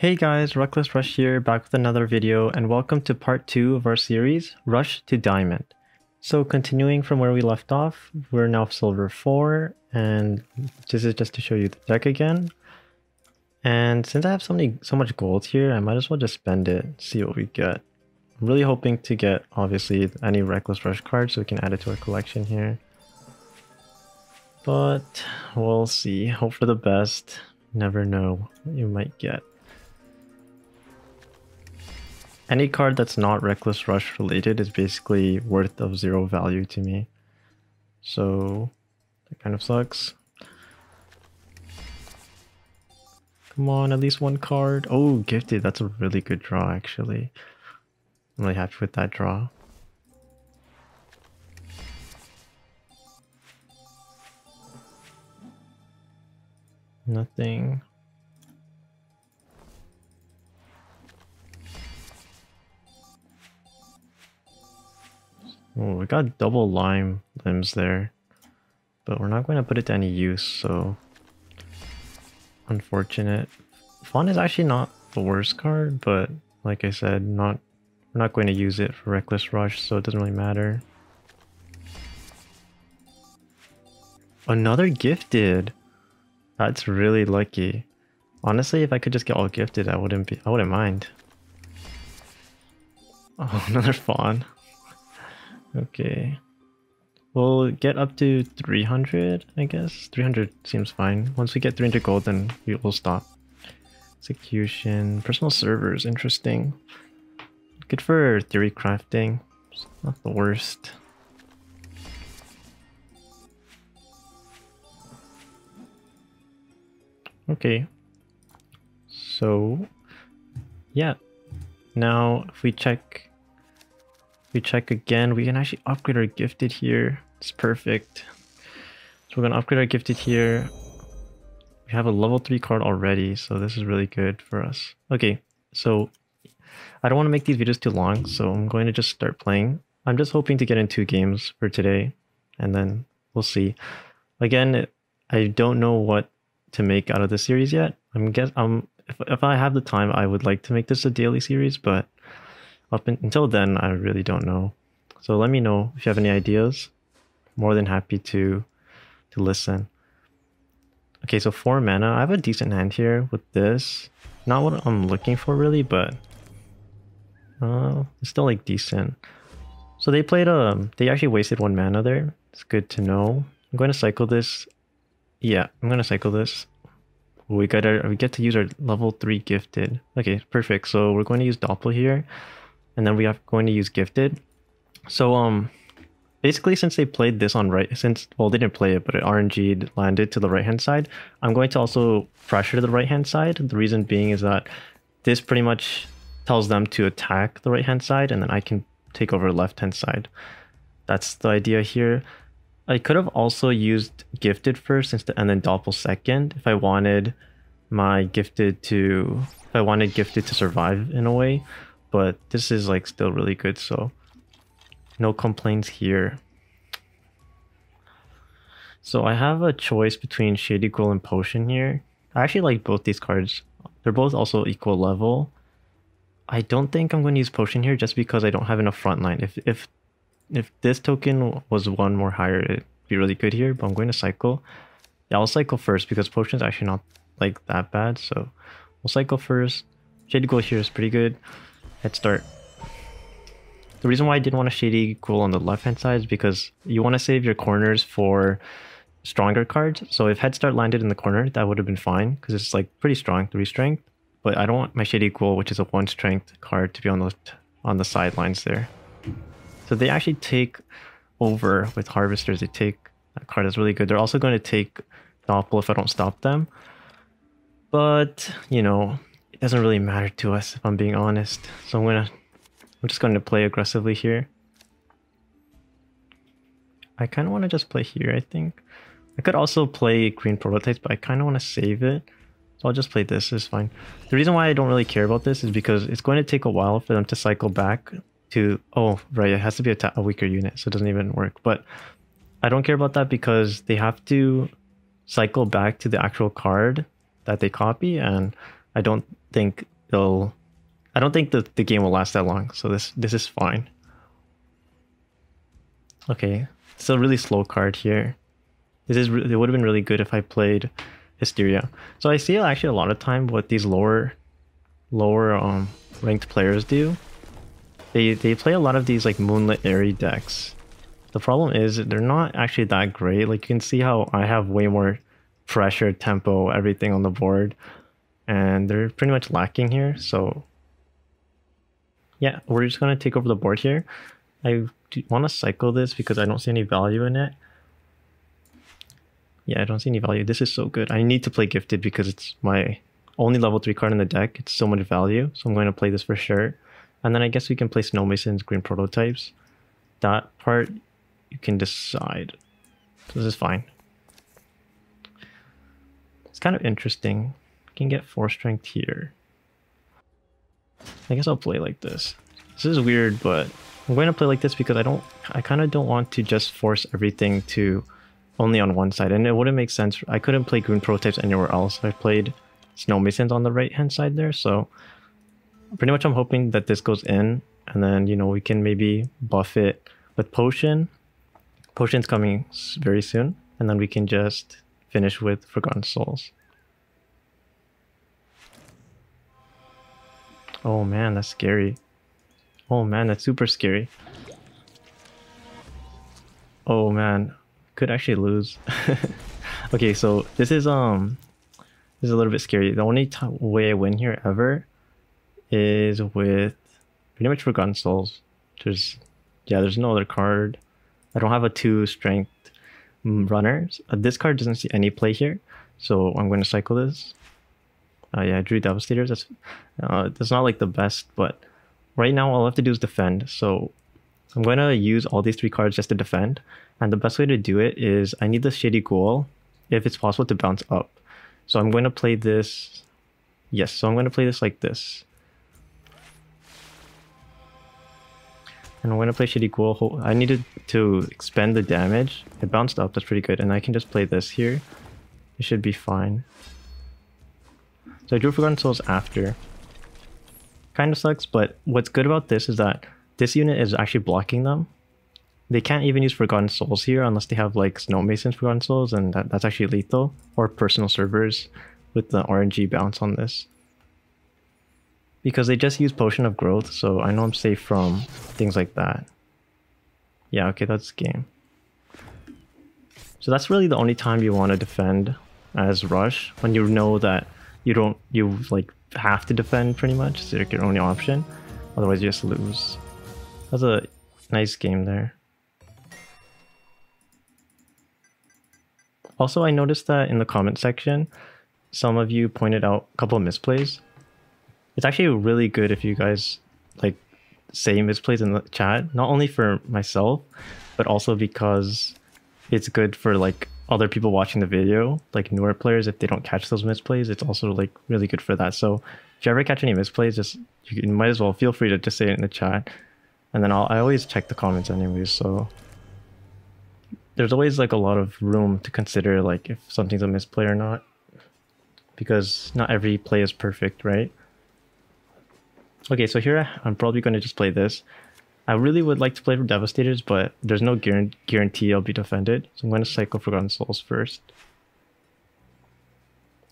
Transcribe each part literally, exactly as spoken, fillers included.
Hey guys, Reckless Rush here, back with another video, and welcome to part two of our series, Rush to Diamond. So continuing from where we left off, we're now Silver four, and this is just to show you the deck again. And since I have so, many, so much gold here, I might as well just spend it, see what we get. I'm really hoping to get, obviously, any Reckless Rush cards so we can add it to our collection here. But we'll see, hope for the best, never know what you might get. Any card that's not Reckless Rush related is basically worth of zero value to me. So that kind of sucks. Come on, at least one card. Oh, Gifted. That's a really good draw, actually. I'm really happy with that draw. Nothing. Oh, we got double lime limbs there, but we're not going to put it to any use, so unfortunate. Fawn is actually not the worst card, but like I said, not we're not going to use it for Reckless Rush, so it doesn't really matter. Another Gifted! That's really lucky. Honestly, if I could just get all Gifted, I wouldn't be I wouldn't mind. Oh, another Fawn. Okay, we'll get up to three hundred, I guess. three hundred seems fine. Once we get three hundred gold, then we will stop. Execution. Personal servers, interesting. Good for theory crafting. It's not the worst. Okay. So, yeah. Now, if we check... we check again, we can actually upgrade our Gifted here. It's perfect. So we're gonna upgrade our Gifted here. We have a level three card already, so this is really good for us. Okay, so I don't want to make these videos too long, so I'm going to just start playing. I'm just hoping to get in two games for today, and then we'll see. Again, I don't know what to make out of this series yet. I'm guess um if, if I have the time, I would like to make this a daily series, but up until then, I really don't know. So let me know if you have any ideas. More than happy to to listen. Okay, so four mana. I have a decent hand here with this. Not what I'm looking for really, but uh, it's still like decent. So they played um they actually wasted one mana there. It's good to know. I'm going to cycle this. Yeah, I'm going to cycle this. We got our, we get to use our level three Gifted. Okay, perfect. So we're going to use Doppel here. And then we are going to use Gifted. So um, basically, since they played this on right, since well they didn't play it, but it R N G'd landed to the right hand side. I'm going to also pressure the right hand side. The reason being is that this pretty much tells them to attack the right hand side, and then I can take over left hand side. That's the idea here. I could have also used Gifted first, since the, and then Doppel second, if I wanted my Gifted to, if I wanted Gifted to survive in a way. But this is like still really good, so no complaints here. So I have a choice between Shadow Ghoul and Potion here. I actually like both these cards. They're both also equal level. I don't think I'm going to use Potion here just because I don't have enough frontline. If if if this token was one more higher, it'd be really good here. But I'm going to cycle. Yeah, I'll cycle first because Potion's actually not like that bad. So we'll cycle first. Shadow Ghoul here is pretty good. Head Start. The reason why I didn't want a Shady Ghoul on the left hand side is because you want to save your corners for stronger cards. So if Head Start landed in the corner, that would have been fine because it's like pretty strong, three strength. But I don't want my Shady Ghoul, which is a one strength card, to be on the on the sidelines there. So they actually take over with Harvesters. They take that card. That's really good. They're also going to take Doppel if I don't stop them. But you know, it doesn't really matter to us, if I'm being honest. So I'm gonna, I'm just going to play aggressively here. I kind of want to just play here, I think. I could also play Green Prototypes, but I kind of want to save it. So I'll just play this, it's fine. The reason why I don't really care about this is because it's going to take a while for them to cycle back to... oh, right, it has to be a, a weaker unit, so it doesn't even work. But I don't care about that because they have to cycle back to the actual card that they copy, and... I I don't think they'll. I don't think the the game will last that long. So this this is fine. Okay, it's a really slow card here. This is it would have been really good if I played Hysteria. So I see actually a lot of time what these lower lower um ranked players do. They they play a lot of these like Moonlit Airy decks. The problem is they're not actually that great. Like you can see how I have way more pressure, tempo, everything on the board, and they're pretty much lacking here. So yeah, we're just gonna take over the board here. I want to cycle this because I don't see any value in it. Yeah, I don't see any value. This is so good. I need to play Gifted because it's my only level three card in the deck. It's so much value, so I'm going to play this for sure. And then I guess we can play Snowmason's Green Prototypes. That part you can decide. This is fine. It's kind of interesting. You can get four strength here. I guess I'll play like this. This is weird, but I'm going to play like this because I don't. I kind of don't want to just force everything to only on one side, and it wouldn't make sense. I couldn't play Green Prototypes anywhere else. I played Snowmasons on the right hand side there, so pretty much I'm hoping that this goes in, and then you know we can maybe buff it with Potion. Potion's coming very soon, and then we can just finish with Forgotten Souls. Oh man, that's scary. Oh man, that's super scary. Oh man, could actually lose. Okay, so this is um, this is a little bit scary. The only way I win here ever is with pretty much Forgotten Souls. There's yeah, there's no other card. I don't have a two strength runner. Uh, this card doesn't see any play here, so I'm going to cycle this. Uh, yeah, I drew Devastators. That's uh, that's not like the best, but right now, all I have to do is defend, so I'm going to use all these three cards just to defend, and the best way to do it is I need the Shady Ghoul, if it's possible, to bounce up. So I'm going to play this... Yes, so I'm going to play this like this. And I'm going to play Shady Ghoul. I needed to expend the damage. It bounced up, that's pretty good, and I can just play this here. It should be fine. So I drew Forgotten Souls after. Kind of sucks, but what's good about this is that this unit is actually blocking them. They can't even use Forgotten Souls here unless they have like Snowmason's Forgotten Souls, and that, that's actually lethal, or Personal Servers with the R N G bounce on this. Because they just use Potion of Growth, so I know I'm safe from things like that. Yeah, okay, that's game. So that's really the only time you want to defend as Rush, when you know that you don't, you like have to defend pretty much. It's like your only option, otherwise you just lose. That's a nice game there. Also, I noticed that in the comment section some of you pointed out a couple of misplays. It's actually really good if you guys like say misplays in the chat, not only for myself but also because it's good for like other people watching the video, like newer players, if they don't catch those misplays. It's also like really good for that. So if you ever catch any misplays, just you might as well feel free to just say it in the chat, and then I'll, I always check the comments anyways. So there's always like a lot of room to consider like if something's a misplay or not, because not every play is perfect, right? Okay, so here I'm probably going to just play this. I really would like to play for Devastators, but there's no guarantee I'll be defended. So I'm going to cycle Forgotten Souls first.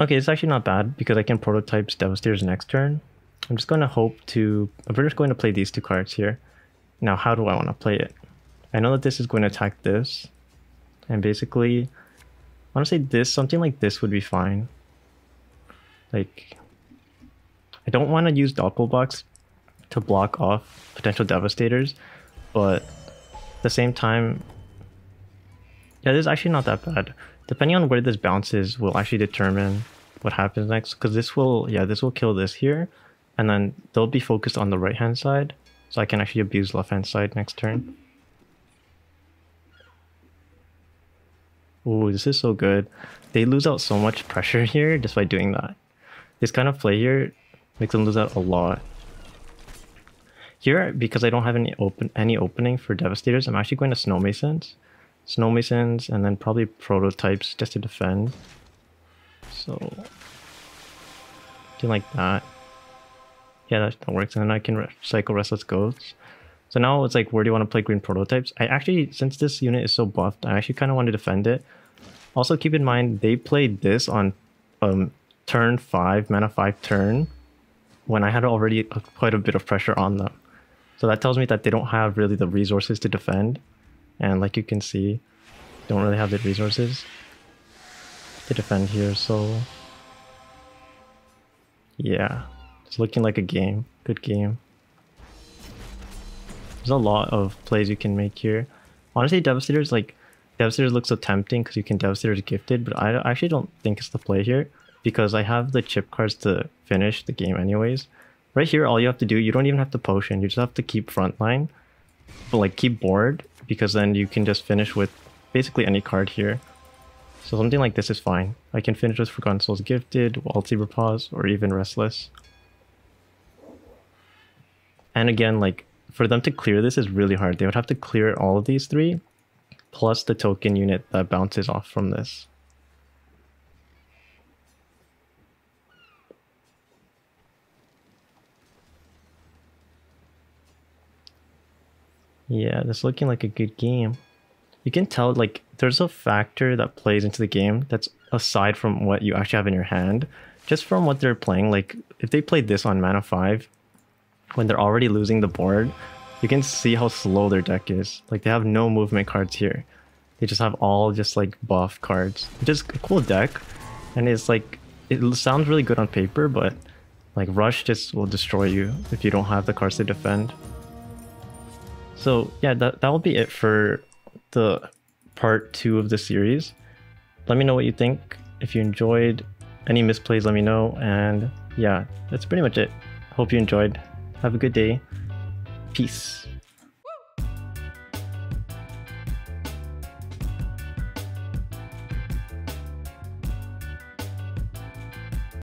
Okay, it's actually not bad because I can Prototypes Devastators next turn. I'm just going to hope to... I'm just going to play these two cards here. Now, how do I want to play it? I know that this is going to attack this. And basically, I want to say this, something like this would be fine. Like, I don't want to use Doppelbox to block off potential Devastators, but at the same time, yeah, this is actually not that bad. Depending on where this bounces will actually determine what happens next, because this will, yeah, this will kill this here, and then they'll be focused on the right hand side, so I can actually abuse left hand side next turn. Ooh, this is so good. They lose out so much pressure here just by doing that. This kind of play here makes them lose out a lot. Here, because I don't have any open any opening for Devastators, I'm actually going to Snowmasons. Snowmasons and then probably Prototypes just to defend. So something like that. Yeah, that, that works. And then I can recycle Restless Ghosts. So now it's like, where do you want to play green prototypes? I actually, since this unit is so buffed, I actually kind of want to defend it. Also keep in mind, they played this on um, turn five, mana five turn, when I had already quite a bit of pressure on them. So that tells me that they don't have really the resources to defend. And like you can see, don't really have the resources to defend here. So yeah, it's looking like a game, good game. There's a lot of plays you can make here. Honestly, Devastators, like, Devastators looks so tempting because you can Devastators Gifted, but I actually don't think it's the play here because I have the chip cards to finish the game anyways. Right here, all you have to do, you don't even have to potion, you just have to keep frontline, but like keep board, because then you can just finish with basically any card here. So something like this is fine. I can finish with Forgotten Souls Gifted, Waltz of Repose, or even Restless. And again, like, for them to clear this is really hard. They would have to clear all of these three, plus the token unit that bounces off from this. Yeah, that's looking like a good game. You can tell, like, there's a factor that plays into the game that's aside from what you actually have in your hand. Just from what they're playing, like, if they played this on mana five, when they're already losing the board, you can see how slow their deck is. Like, they have no movement cards here. They just have all just, like, buff cards. Which is a cool deck, and it's, like, it sounds really good on paper, but, like, Rush just will destroy you if you don't have the cards to defend. So, yeah, that, that will be it for the part two of the series. Let me know what you think. If you enjoyed, any misplays, let me know. And yeah, that's pretty much it. Hope you enjoyed. Have a good day. Peace.